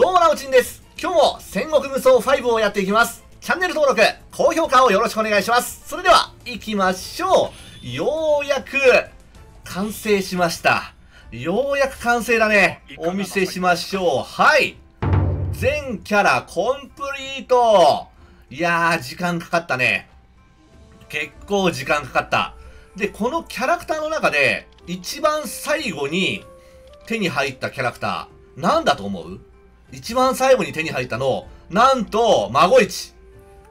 どうもなおちんです。今日も戦国無双5をやっていきます。チャンネル登録、高評価をよろしくお願いします。それでは行きましょう。ようやく完成しました。ようやく完成だね。お見せしましょう。はい、全キャラコンプリート。いやー、時間かかったね。結構時間かかった。で、このキャラクターの中で一番最後に手に入ったキャラクター、なんだと思う？一番最後に手に入ったの、なんと、孫一。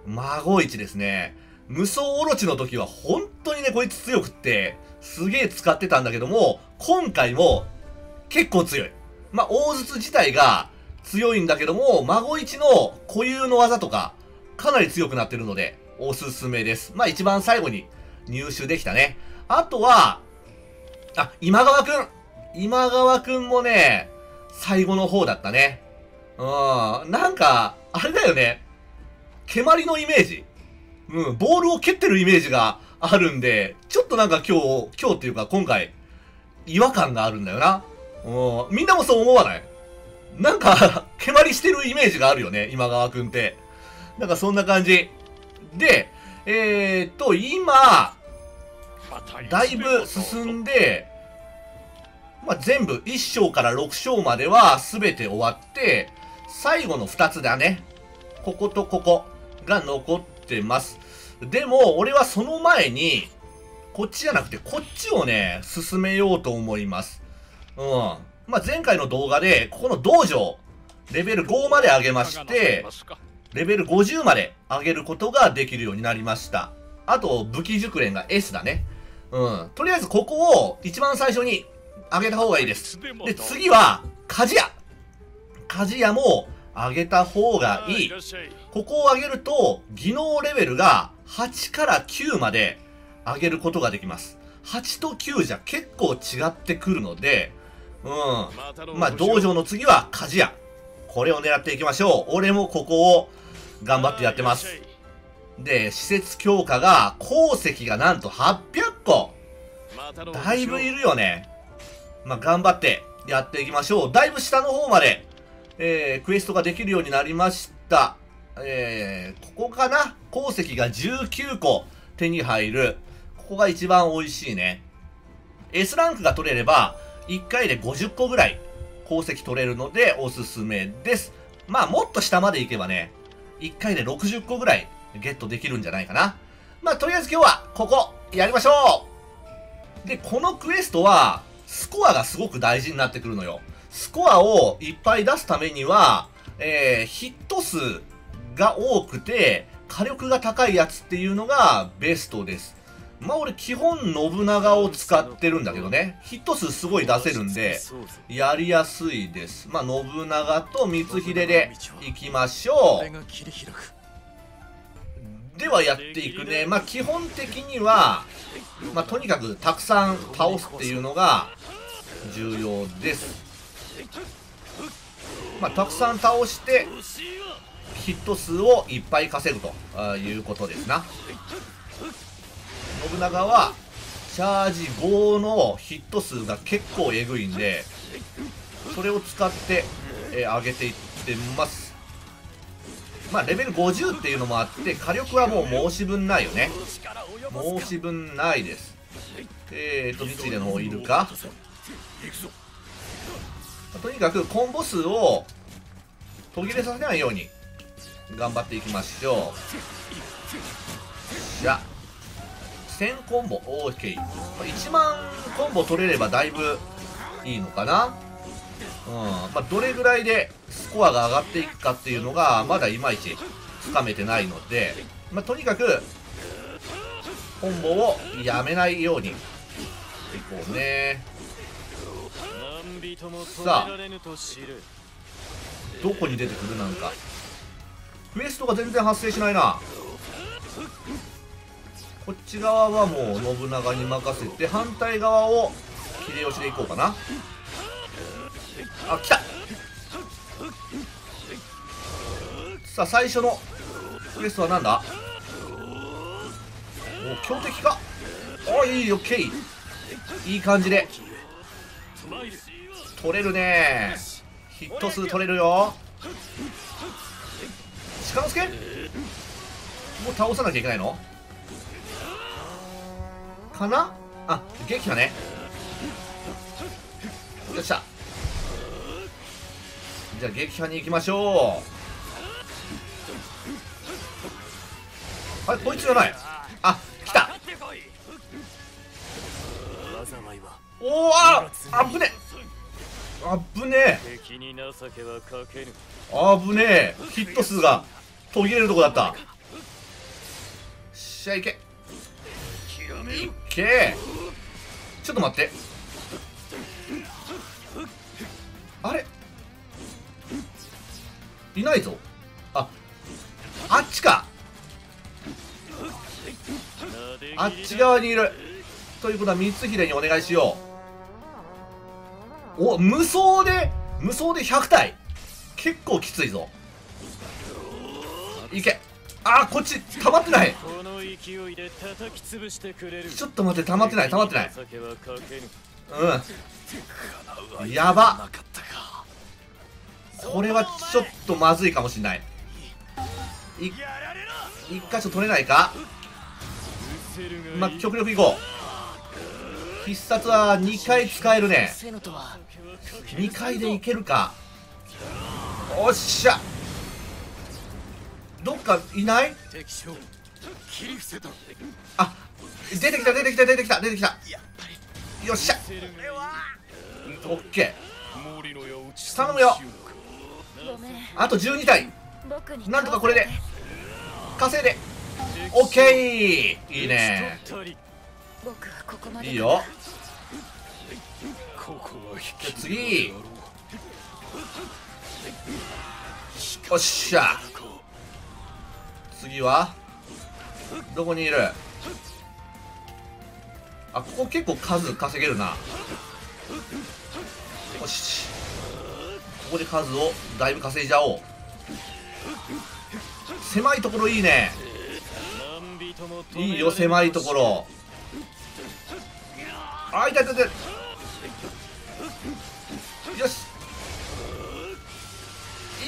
孫一ですね。無双オロチの時は本当にね、こいつ強くって、すげえ使ってたんだけども、今回も結構強い。まあ、大筒自体が強いんだけども、孫一の固有の技とか、かなり強くなってるので、おすすめです。まあ、一番最後に入手できたね。あとは、あ、今川くん。今川くんもね、最後の方だったね。なんか、あれだよね。蹴鞠のイメージ。ボールを蹴ってるイメージがあるんで、ちょっとなんか今日っていうか今回、違和感があるんだよな。みんなもそう思わない？なんか、蹴鞠してるイメージがあるよね、今川くんって。なんかそんな感じ。で、今、だいぶ進んで、まあ、全部1章から6章までは全て終わって、最後の2つだね。こことここが残ってます。でも、俺はその前に、こっちじゃなくてこっちをね、進めようと思います。まあ、前回の動画で、ここの道場、レベル5まで上げまして、レベル50まで上げることができるようになりました。あと、武器熟練が S だね。とりあえずここを一番最初に上げた方がいいです。で、次は、鍛冶屋。鍛冶屋も上げた方がいい。ここを上げると、技能レベルが8から9まで上げることができます。8と9じゃ結構違ってくるので、まあ、道場の次は鍛冶屋。これを狙っていきましょう。俺もここを頑張ってやってます。で、施設強化が、鉱石がなんと800個。だいぶいるよね。まあ、頑張ってやっていきましょう。だいぶ下の方まで、クエストができるようになりました。ここかな？鉱石が19個手に入る。ここが一番美味しいね。S ランクが取れれば、1回で50個ぐらい鉱石取れるのでおすすめです。まあ、もっと下まで行けばね、1回で60個ぐらいゲットできるんじゃないかな。まあ、とりあえず今日はここやりましょう。で、このクエストは、スコアがすごく大事になってくるのよ。スコアをいっぱい出すためには、ヒット数が多くて、火力が高いやつっていうのがベストです。まあ俺基本信長を使ってるんだけどね。ヒット数すごい出せるんで、やりやすいです。まあ信長と光秀でいきましょう。ではやっていくね。まあ基本的には、まあ、とにかくたくさん倒すっていうのが重要です。まあ、たくさん倒してヒット数をいっぱい稼ぐということですな。信長はチャージ5のヒット数が結構えぐいんで、それを使って、上げていってます。まあ、レベル50っていうのもあって火力はもう申し分ないよね。申し分ないです。光秀の方いるか。とにかくコンボ数を途切れさせないように頑張っていきましょう。じゃ1000コンボ OK。 1万コンボ取れればだいぶいいのかな。まあ、どれぐらいでスコアが上がっていくかっていうのがまだいまいちつかめてないので、まあ、とにかくコンボをやめないようにいこうね。さあどこに出てくる。なんかクエストが全然発生しないな。こっち側はもう信長に任せて、反対側を秀吉でいこうかな。あ、来た。さあ最初のクエストは何だ。お、強敵か。お、いい。オッケー。いい感じで取れるね。ヒット数取れるよ。鹿之助もう倒さなきゃいけないのかなあ、撃破ね。よっしゃ、じゃあ撃破に行きましょう。あれこいつじゃない。あ、来た。おお、あっぶねあぶねえあぶねえ、ヒット数が途切れるとこだった。よっしゃ、いけいけ。ちょっと待って、あれいないぞ。あ、あっちか、あっち側にいるということは光秀にお願いしよう。お、無双で無双で100体結構きついぞ。いけ。あー、こっち溜まってない。ちょっと待って、溜まってない溜まってない。うん、やば、これはちょっとまずいかもしんない。一箇所取れないか。まあ、極力いこう。必殺は2回使えるね。2回でいけるか。おっしゃ、どっかいない。あ、出てきた出てきた出てきた出てきた。よっしゃ、オッケー、頼むよ。あと12体なんとかこれで稼いで。オッケー、いいね、いいよ。じゃ次、よっしゃ、次はどこにいる。あ、ここ結構数稼げるな。よし、ここで数をだいぶ稼いじゃおう。狭いところいいね、いいよ狭いところ。あ、いたいたいた。よし、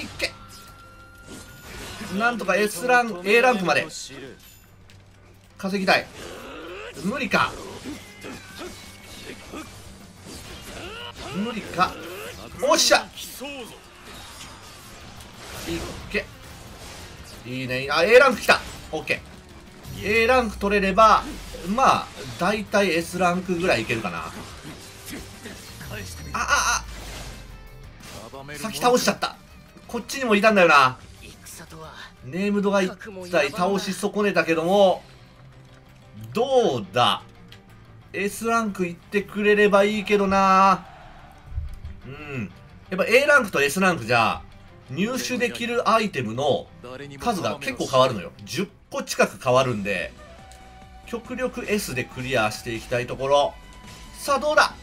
いけ、なんとか S ラン A ランクまで稼ぎたい。無理か無理か。おっしゃ、いけ、いいね。あ、 A ランクきた。 OK、A ランク取れれば、まあ大体 S ランクぐらいいけるかな。あああ、先倒しちゃった。こっちにもいたんだよな。ネームドが1体倒し損ねたけども、どうだ、 S ランクいってくれればいいけどな。うん、やっぱ A ランクと S ランクじゃ入手できるアイテムの数が結構変わるのよ。10個近く変わるんで、極力 S でクリアしていきたいところ。さあどうだ、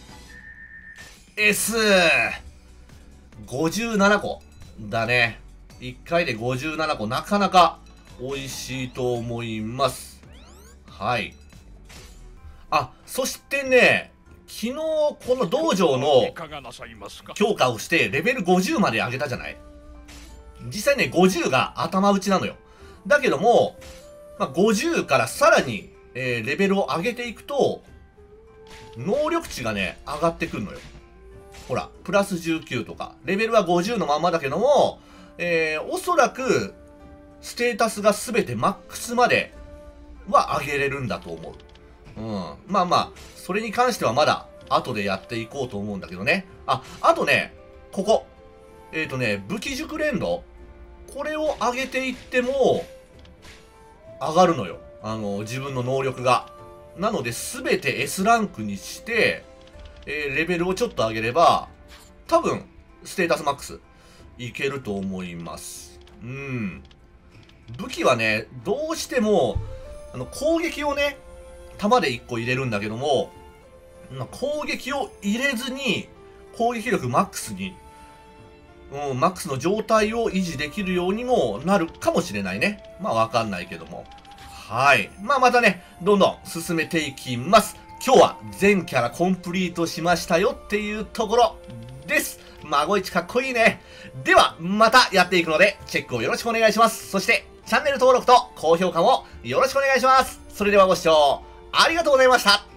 S57 個だね。1回で57個、なかなか美味しいと思います。はい、あ、そしてね、昨日この道場の強化をしてレベル50まで上げたじゃない。実際ね、50が頭打ちなのよ。だけども、まあ、50からさらに、レベルを上げていくと、能力値がね、上がってくるのよ。ほら、プラス19とか、レベルは50のまんまだけども、おそらく、ステータスが全てマックスまでは上げれるんだと思う。うん。まあまあ、それに関してはまだ、後でやっていこうと思うんだけどね。あ、あとね、ここ。武器熟練度、これを上げていっても、上がるのよ。自分の能力が。なので、すべて S ランクにして、レベルをちょっと上げれば、多分、ステータスマックス、いけると思います。うん。武器はね、どうしても、攻撃をね、弾で1個入れるんだけども、攻撃を入れずに、攻撃力マックスに、うん、マックスの状態を維持できるようにもなるかもしれないね。まあわかんないけども。はい。まあまたね、どんどん進めていきます。今日は全キャラコンプリートしましたよっていうところです。孫一かっこいいね。では、またやっていくので、チェックをよろしくお願いします。そして、チャンネル登録と高評価もよろしくお願いします。それではご視聴ありがとうございました。